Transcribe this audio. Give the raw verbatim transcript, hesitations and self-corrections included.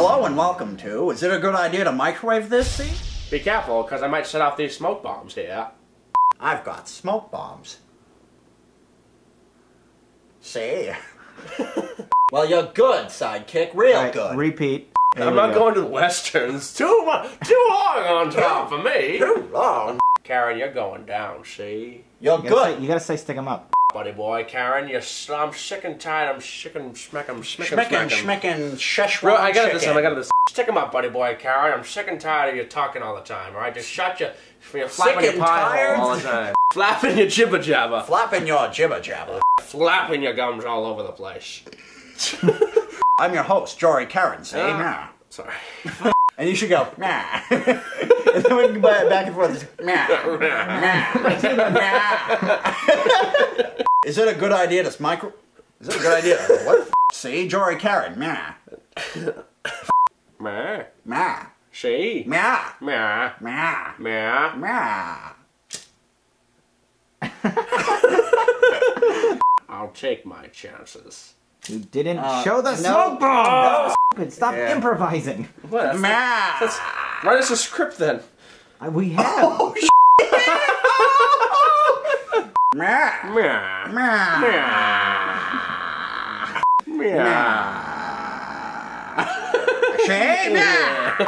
Hello and welcome to, is it a good idea to microwave this, see? Be careful, because I might set off these smoke bombs here. I've got smoke bombs. See? Well, you're good, sidekick. Real right, good. Repeat. Here I'm not go. going to the Westerns. Too much, too long on top for me. Too long. Caron, you're going down, see? You're you good. Say, you gotta say stick 'em up. Buddy boy, Caron, you're, I'm sick and tired. I'm sick and smack 'em, smack 'em, smack 'em. Schmick 'em, Scheshwan, I got this one, I got this. Stick 'em up, buddy boy, Caron. I'm sick and tired of you talking all the time, alright? Just shut your, you're flapping sick your pie all the time. Flapping your jibber jabber. Flapping your jibber jabber. Flapping your gums all over the place. I'm your host, Jory Caron, say uh, nah. Sorry. And you should go, nah. And then we can buy it back and forth, nah, nah, nah. Is it a good idea to micro... Is it a good idea to... What? See, Jory Caron, nah. Meh. Meh. See? Meh. Meh. Meh. Meh. Meh. I'll take my chances. You didn't uh, show the no, smoke bomb! No, no. Stop yeah. improvising! What? That's Math. The, that's, write us a script then! Uh, we have! Oh, shit! Math. Math. Math. Math. Math. Math.